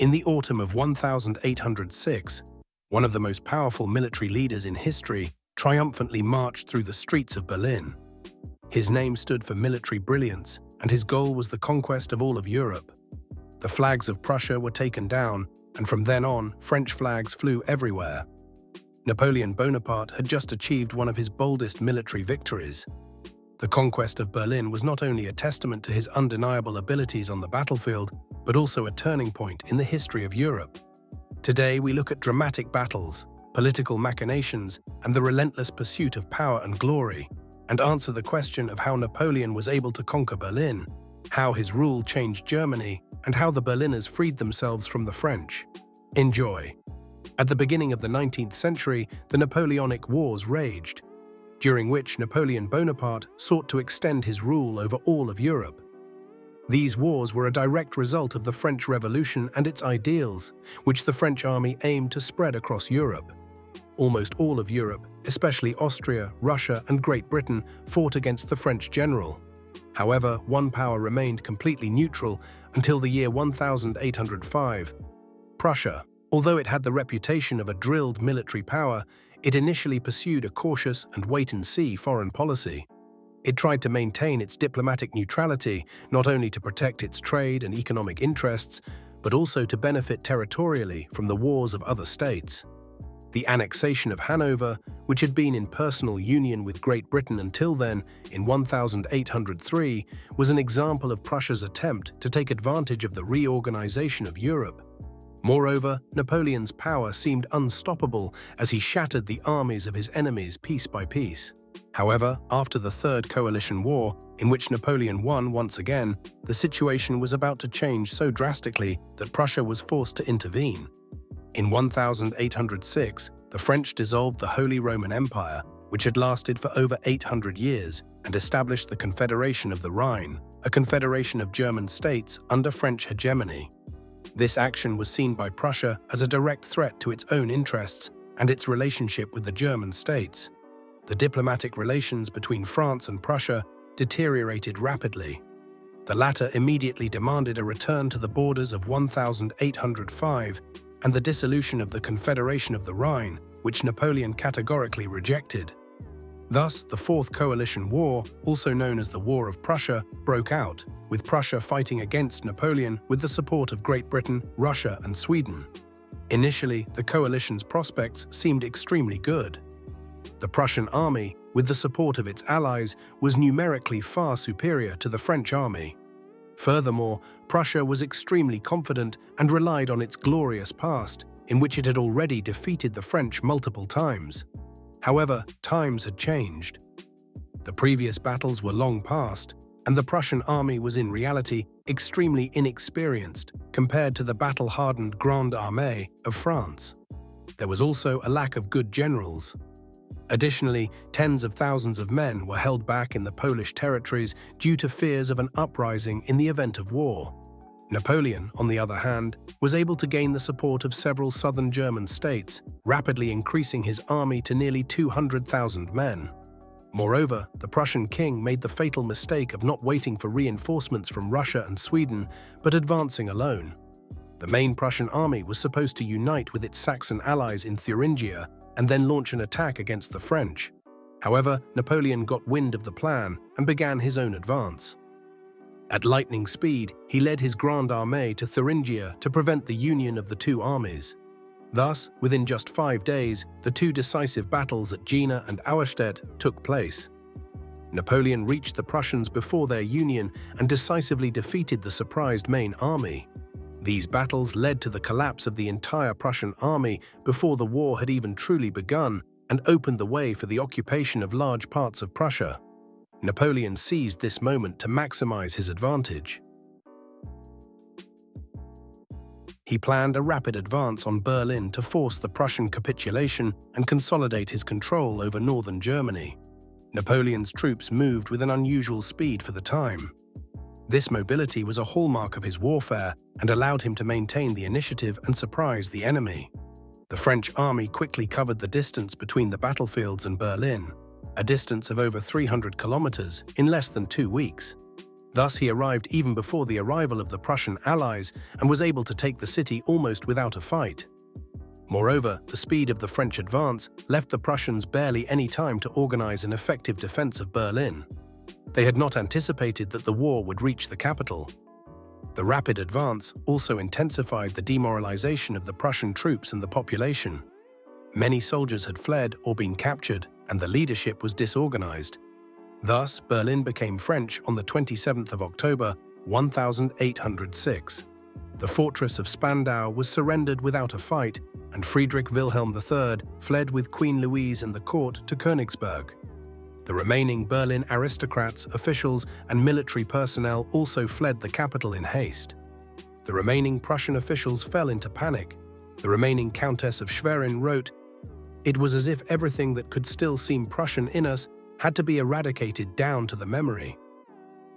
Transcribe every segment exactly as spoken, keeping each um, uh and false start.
In the autumn of one thousand eight hundred six, one of the most powerful military leaders in history triumphantly marched through the streets of Berlin. His name stood for military brilliance, and his goal was the conquest of all of Europe. The flags of Prussia were taken down, and from then on, French flags flew everywhere. Napoleon Bonaparte had just achieved one of his boldest military victories. The conquest of Berlin was not only a testament to his undeniable abilities on the battlefield, but also a turning point in the history of Europe. Today, we look at dramatic battles, political machinations, and the relentless pursuit of power and glory, and answer the question of how Napoleon was able to conquer Berlin, how his rule changed Germany, and how the Berliners freed themselves from the French. Enjoy! At the beginning of the nineteenth century, the Napoleonic Wars raged, during which Napoleon Bonaparte sought to extend his rule over all of Europe. These wars were a direct result of the French Revolution and its ideals, which the French army aimed to spread across Europe. Almost all of Europe, especially Austria, Russia, and Great Britain, fought against the French general. However, one power remained completely neutral until the year one thousand eight hundred five, Prussia. Although it had the reputation of a drilled military power, it initially pursued a cautious and wait-and-see foreign policy. It tried to maintain its diplomatic neutrality, not only to protect its trade and economic interests, but also to benefit territorially from the wars of other states. The annexation of Hanover, which had been in personal union with Great Britain until then, in one thousand eight hundred three, was an example of Prussia's attempt to take advantage of the reorganization of Europe. Moreover, Napoleon's power seemed unstoppable as he shattered the armies of his enemies piece by piece. However, after the Third Coalition War, in which Napoleon won once again, the situation was about to change so drastically that Prussia was forced to intervene. In one thousand eight hundred six, the French dissolved the Holy Roman Empire, which had lasted for over eight hundred years, and established the Confederation of the Rhine, a confederation of German states under French hegemony. This action was seen by Prussia as a direct threat to its own interests and its relationship with the German states. The diplomatic relations between France and Prussia deteriorated rapidly. The latter immediately demanded a return to the borders of one thousand eight hundred five and the dissolution of the Confederation of the Rhine, which Napoleon categorically rejected. Thus, the Fourth Coalition War, also known as the War of Prussia, broke out, with Prussia fighting against Napoleon with the support of Great Britain, Russia, and Sweden. Initially, the coalition's prospects seemed extremely good. The Prussian army, with the support of its allies, was numerically far superior to the French army. Furthermore, Prussia was extremely confident and relied on its glorious past, in which it had already defeated the French multiple times. However, times had changed. The previous battles were long past, and the Prussian army was in reality extremely inexperienced compared to the battle-hardened Grande Armée of France. There was also a lack of good generals. Additionally, tens of thousands of men were held back in the Polish territories due to fears of an uprising in the event of war. Napoleon, on the other hand, was able to gain the support of several southern German states, rapidly increasing his army to nearly two hundred thousand men. Moreover, the Prussian king made the fatal mistake of not waiting for reinforcements from Russia and Sweden, but advancing alone. The main Prussian army was supposed to unite with its Saxon allies in Thuringia and then launch an attack against the French. However, Napoleon got wind of the plan and began his own advance. At lightning speed, he led his Grande Armée to Thuringia to prevent the union of the two armies. Thus, within just five days, the two decisive battles at Jena and Auerstedt took place. Napoleon reached the Prussians before their union and decisively defeated the surprised main army. These battles led to the collapse of the entire Prussian army before the war had even truly begun and opened the way for the occupation of large parts of Prussia. Napoleon seized this moment to maximize his advantage. He planned a rapid advance on Berlin to force the Prussian capitulation and consolidate his control over northern Germany. Napoleon's troops moved with an unusual speed for the time. This mobility was a hallmark of his warfare and allowed him to maintain the initiative and surprise the enemy. The French army quickly covered the distance between the battlefields and Berlin, a distance of over three hundred kilometers in less than two weeks. Thus, he arrived even before the arrival of the Prussian allies and was able to take the city almost without a fight. Moreover, the speed of the French advance left the Prussians barely any time to organize an effective defense of Berlin. They had not anticipated that the war would reach the capital. The rapid advance also intensified the demoralization of the Prussian troops and the population. Many soldiers had fled or been captured, and the leadership was disorganized. Thus, Berlin became French on the twenty-seventh of October, eighteen hundred six. The fortress of Spandau was surrendered without a fight, and Friedrich Wilhelm the third fled with Queen Louise and the court to Königsberg. The remaining Berlin aristocrats, officials, and military personnel also fled the capital in haste. The remaining Prussian officials fell into panic. The remaining Countess of Schwerin wrote, "It was as if everything that could still seem Prussian in us had to be eradicated down to the memory.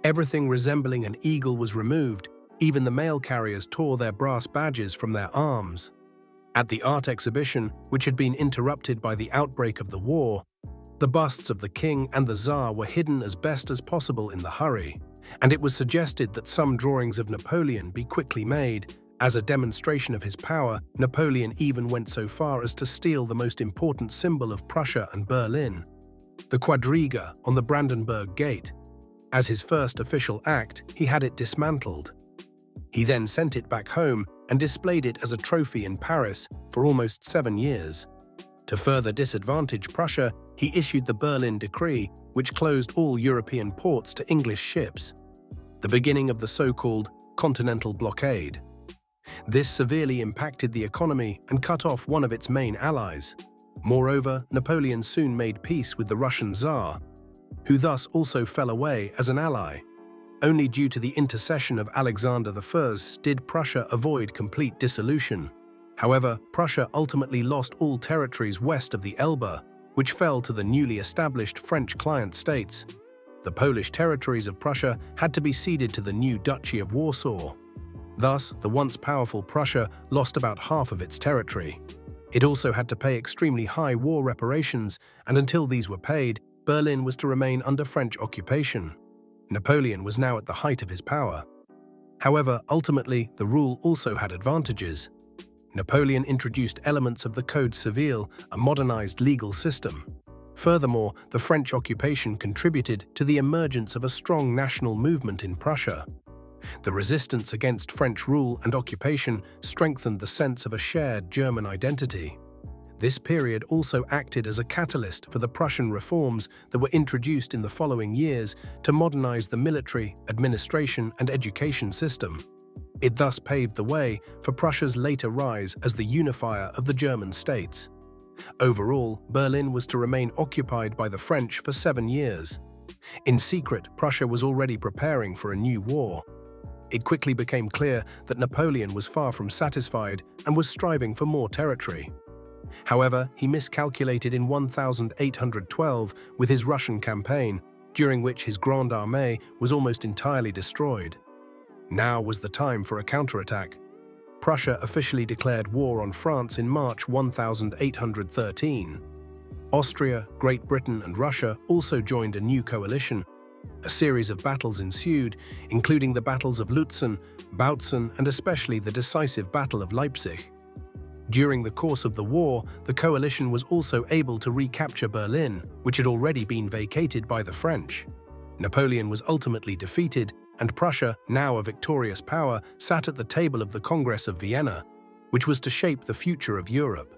Everything resembling an eagle was removed, even the mail carriers tore their brass badges from their arms." At the art exhibition, which had been interrupted by the outbreak of the war, the busts of the king and the Tsar were hidden as best as possible in the hurry, and it was suggested that some drawings of Napoleon be quickly made. As a demonstration of his power, Napoleon even went so far as to steal the most important symbol of Prussia and Berlin, the Quadriga on the Brandenburg Gate. As his first official act, he had it dismantled. He then sent it back home and displayed it as a trophy in Paris for almost seven years. To further disadvantage Prussia, he issued the Berlin Decree, which closed all European ports to English ships, the beginning of the so-called Continental Blockade. This severely impacted the economy and cut off one of its main allies. Moreover, Napoleon soon made peace with the Russian Tsar, who thus also fell away as an ally. Only due to the intercession of Alexander the first did Prussia avoid complete dissolution. However, Prussia ultimately lost all territories west of the Elbe, which fell to the newly established French client states. The Polish territories of Prussia had to be ceded to the new Duchy of Warsaw. Thus, the once powerful Prussia lost about half of its territory. It also had to pay extremely high war reparations, and until these were paid, Berlin was to remain under French occupation. Napoleon was now at the height of his power. However, ultimately, the rule also had advantages. Napoleon introduced elements of the Code Civil, a modernized legal system. Furthermore, the French occupation contributed to the emergence of a strong national movement in Prussia. The resistance against French rule and occupation strengthened the sense of a shared German identity. This period also acted as a catalyst for the Prussian reforms that were introduced in the following years to modernize the military, administration, and education system. It thus paved the way for Prussia's later rise as the unifier of the German states. Overall, Berlin was to remain occupied by the French for seven years. In secret, Prussia was already preparing for a new war. It quickly became clear that Napoleon was far from satisfied and was striving for more territory. However, he miscalculated in eighteen twelve with his Russian campaign, during which his Grande Armée was almost entirely destroyed. Now was the time for a counterattack. Prussia officially declared war on France in March eighteen thirteen. Austria, Great Britain, and Russia also joined a new coalition. A series of battles ensued, including the battles of Lutzen, Bautzen, and especially the decisive Battle of Leipzig. During the course of the war, the coalition was also able to recapture Berlin, which had already been vacated by the French. Napoleon was ultimately defeated, and Prussia, now a victorious power, sat at the table of the Congress of Vienna, which was to shape the future of Europe.